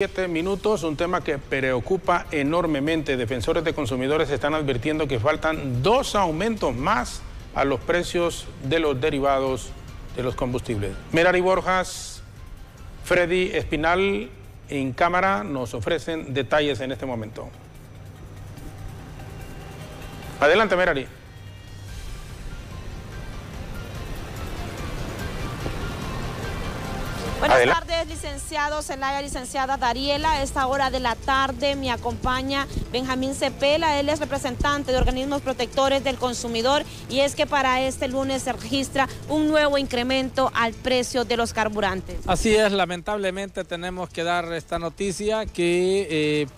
7 minutos, un tema que preocupa enormemente. Defensores de Consumidores están advirtiendo que faltan 2 aumentos más a los precios de los derivados de los combustibles. Merari Borjas, Freddy Espinal en cámara nos ofrecen detalles en este momento. Adelante, Merari. Buenas tardes, licenciado Zelaya, licenciada Dariela. A esta hora de la tarde me acompaña Benjamín Zepeda. Él es representante de Organismos Protectores del Consumidor y es que para este lunes se registra un nuevo incremento al precio de los carburantes. Así es, lamentablemente tenemos que dar esta noticia que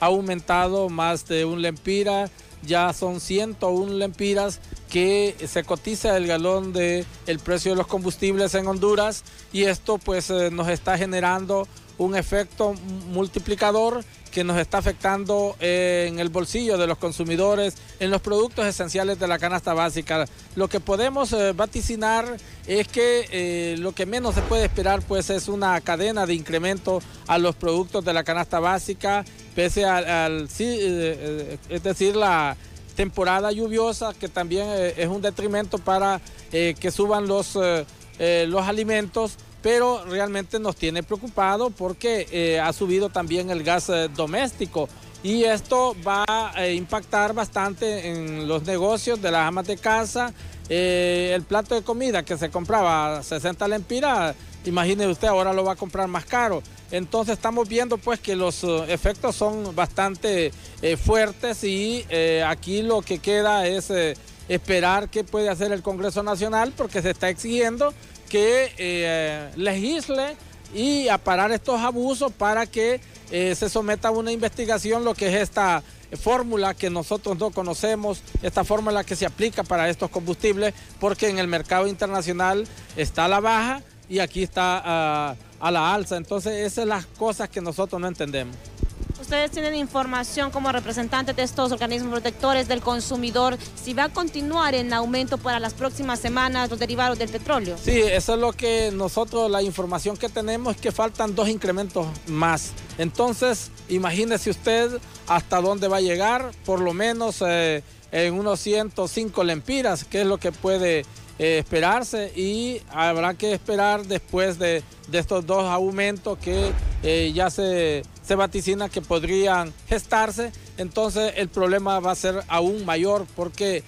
ha aumentado más de 1 lempira. Ya son 101 lempiras que se cotiza el galón del precio de los combustibles en Honduras, y esto pues nos está generando un efecto multiplicador que nos está afectando en el bolsillo de los consumidores, en los productos esenciales de la canasta básica. Lo que podemos vaticinar es que lo que menos se puede esperar pues es una cadena de incremento a los productos de la canasta básica, pese es decir, la temporada lluviosa, que también es un detrimento para que suban los alimentos, pero realmente nos tiene preocupado porque ha subido también el gas doméstico, y esto va a impactar bastante en los negocios de las amas de casa. El plato de comida que se compraba a 60 lempiras, imagine usted, ahora lo va a comprar más caro. Entonces estamos viendo pues que los efectos son bastante fuertes, y aquí lo que queda es esperar qué puede hacer el Congreso Nacional, porque se está exigiendo que legisle y a parar estos abusos para que se someta a una investigación lo que es esta fórmula que nosotros no conocemos, esta fórmula que se aplica para estos combustibles, porque en el mercado internacional está a la baja y aquí está a la alza. Entonces esas son las cosas que nosotros no entendemos. Ustedes tienen información como representantes de estos organismos protectores del consumidor, si va a continuar en aumento para las próximas semanas los derivados del petróleo. Sí, eso es lo que nosotros, la información que tenemos es que faltan 2 incrementos más. Entonces, imagínese usted hasta dónde va a llegar, por lo menos en unos 105 lempiras, que es lo que puede esperarse, y habrá que esperar después de estos 2 aumentos que ya se vaticina que podrían gestarse. Entonces el problema va a ser aún mayor, porque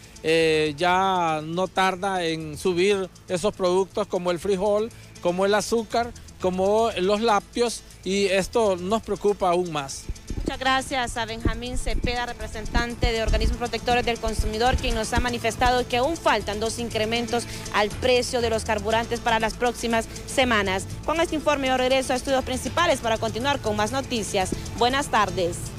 ya no tarda en subir esos productos como el frijol, como el azúcar, como los lácteos, y esto nos preocupa aún más. Muchas gracias a Benjamín Zepeda, representante de Organismos Protectores del Consumidor, quien nos ha manifestado que aún faltan 2 incrementos al precio de los carburantes para las próximas semanas. Con este informe yo regreso a Estudios Principales para continuar con más noticias. Buenas tardes.